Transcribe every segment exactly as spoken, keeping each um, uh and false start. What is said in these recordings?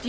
Do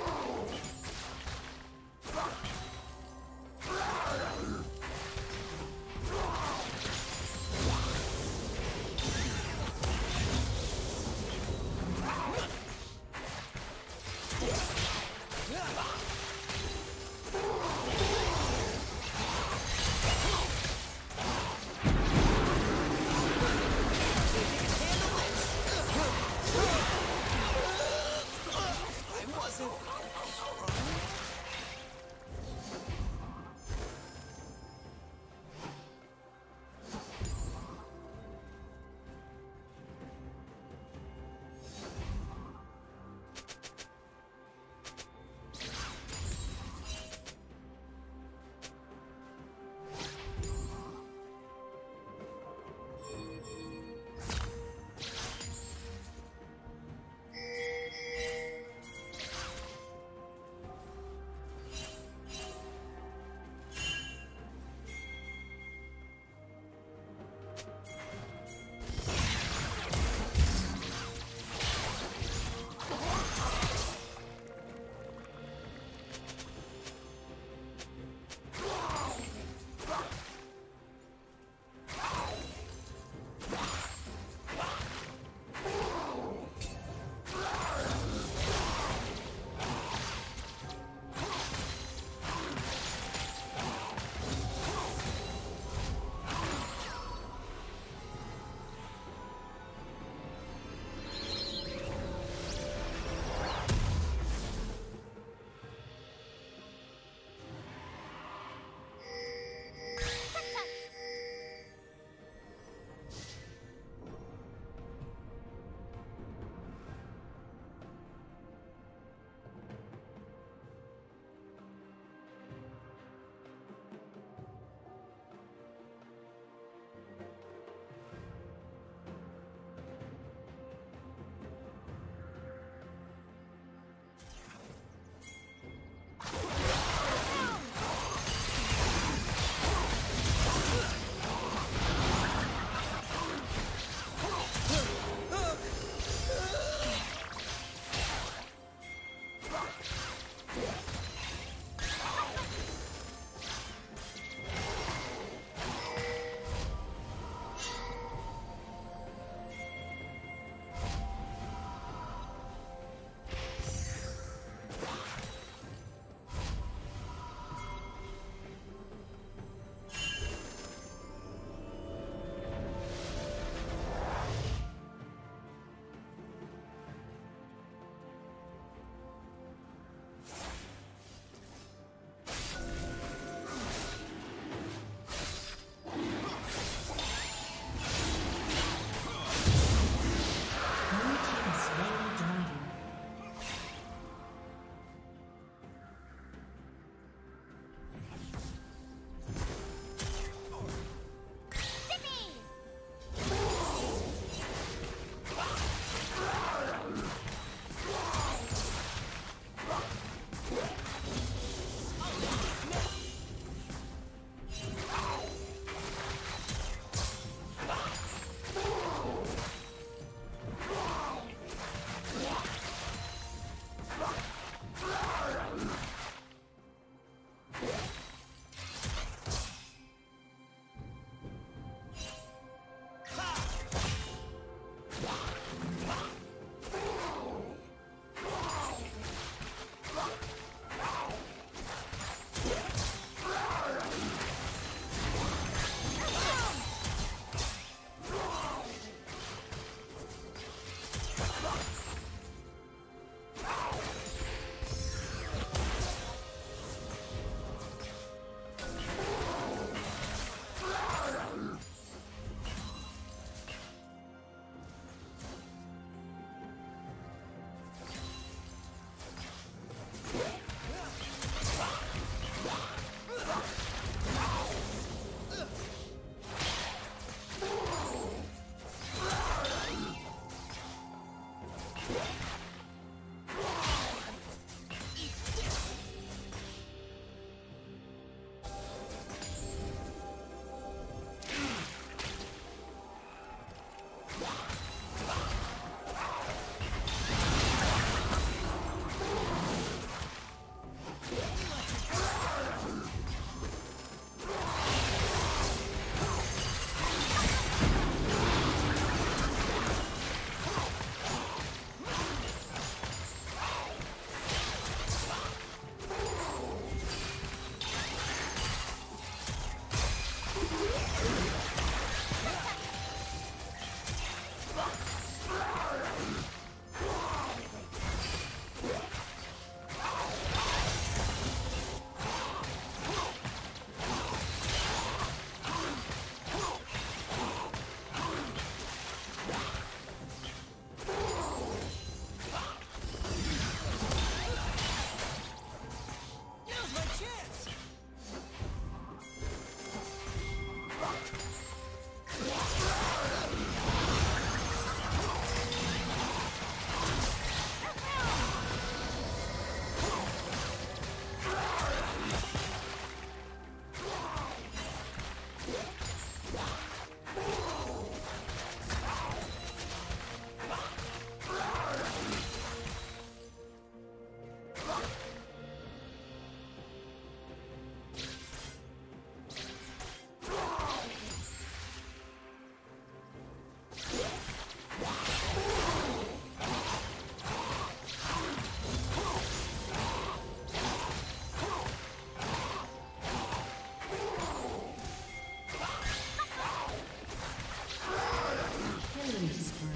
Oh. Killing spree.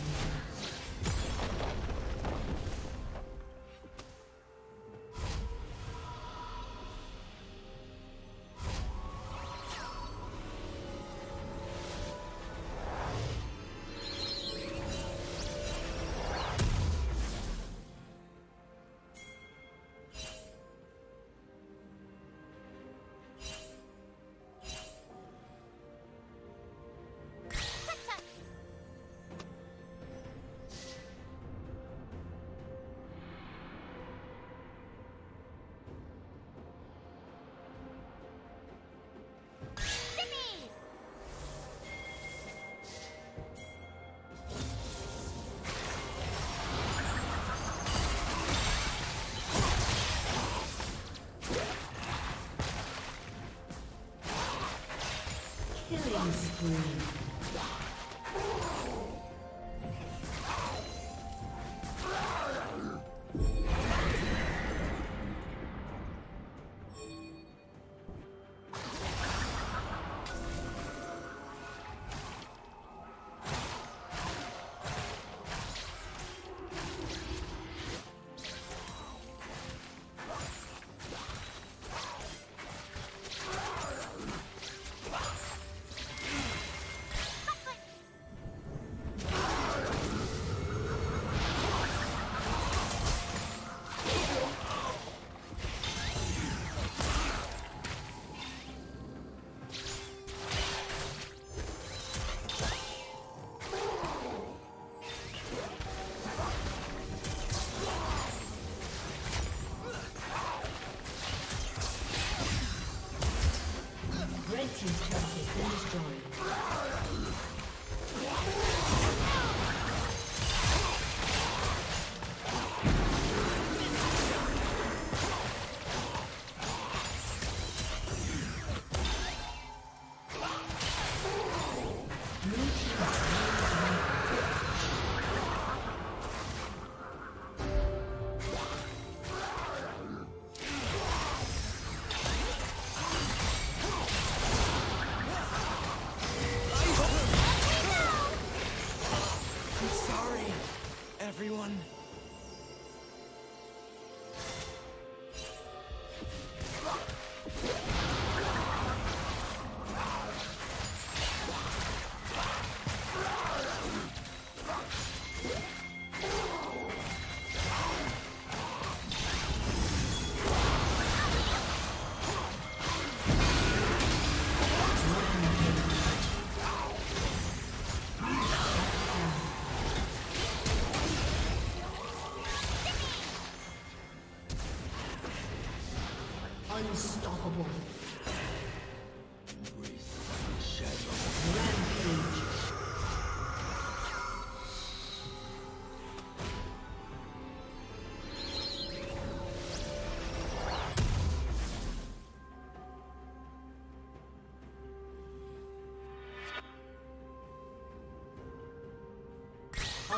everyone.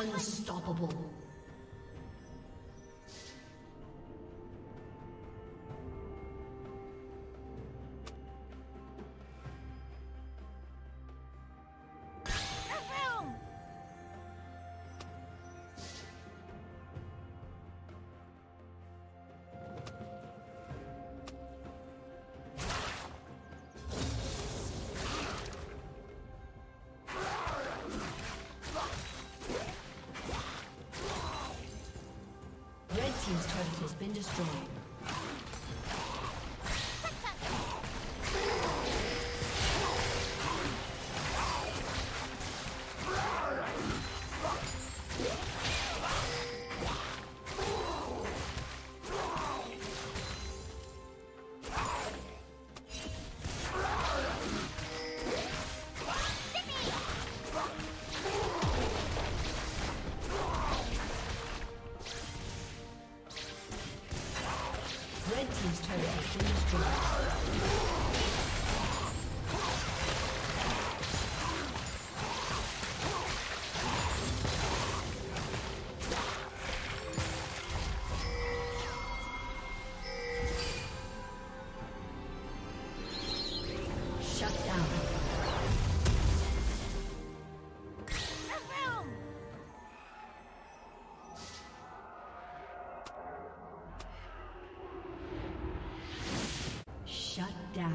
Unstoppable. Rampage. Unstoppable. His turret has been destroyed. Shut down.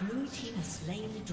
Blue team has slain the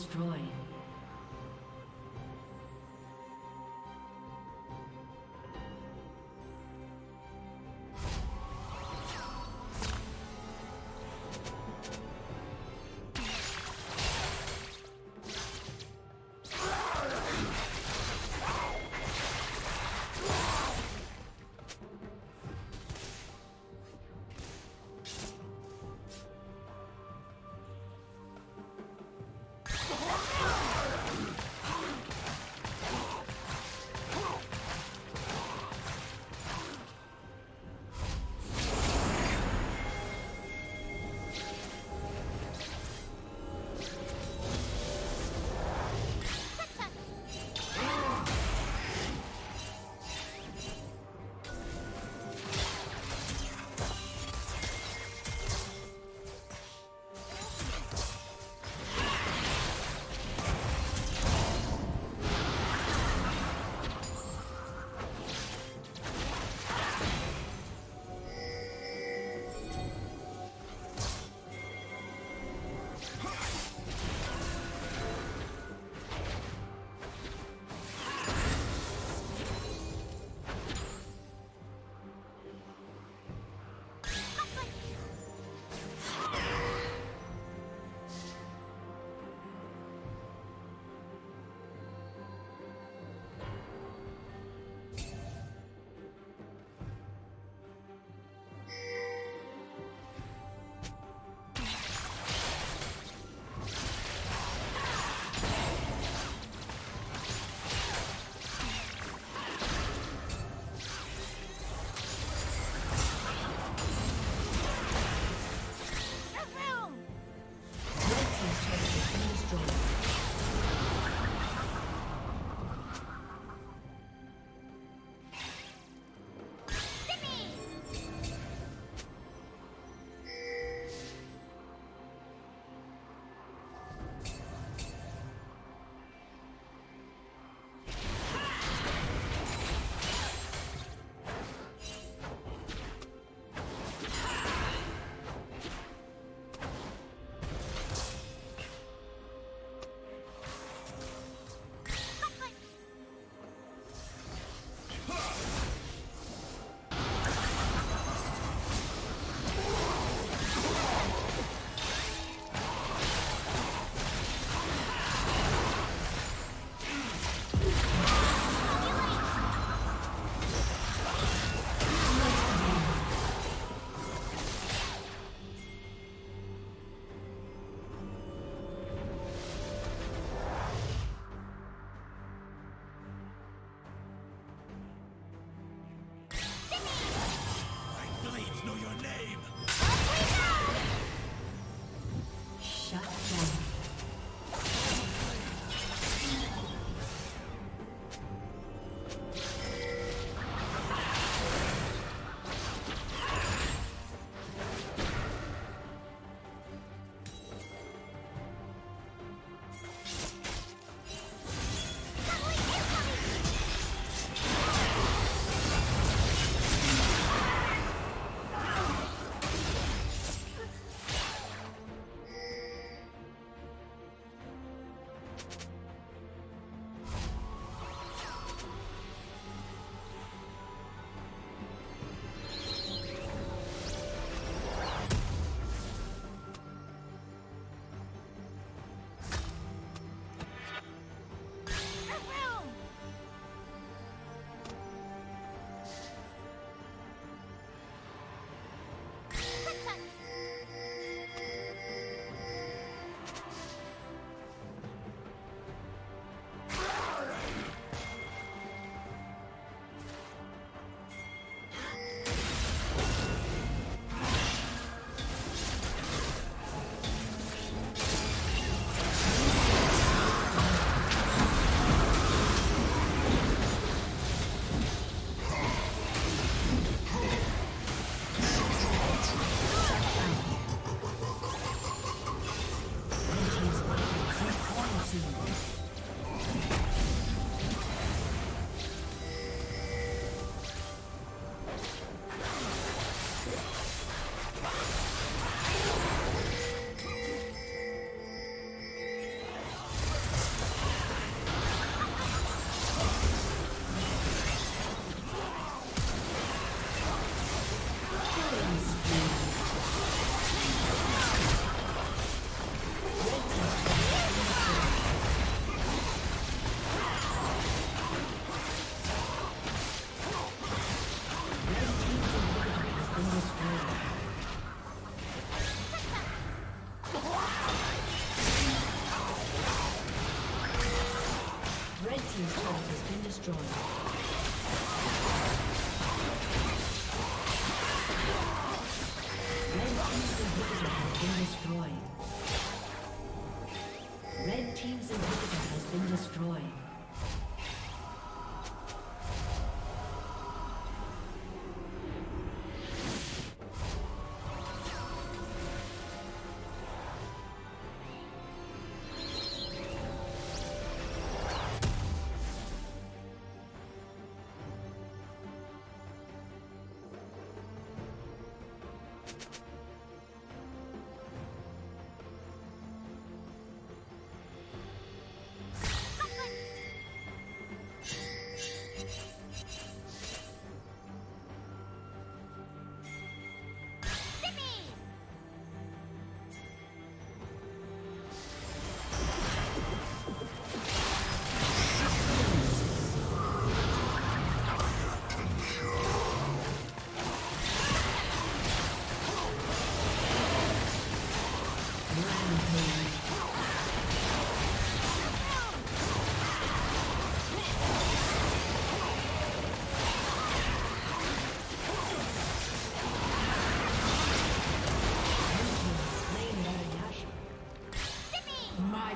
destroyed.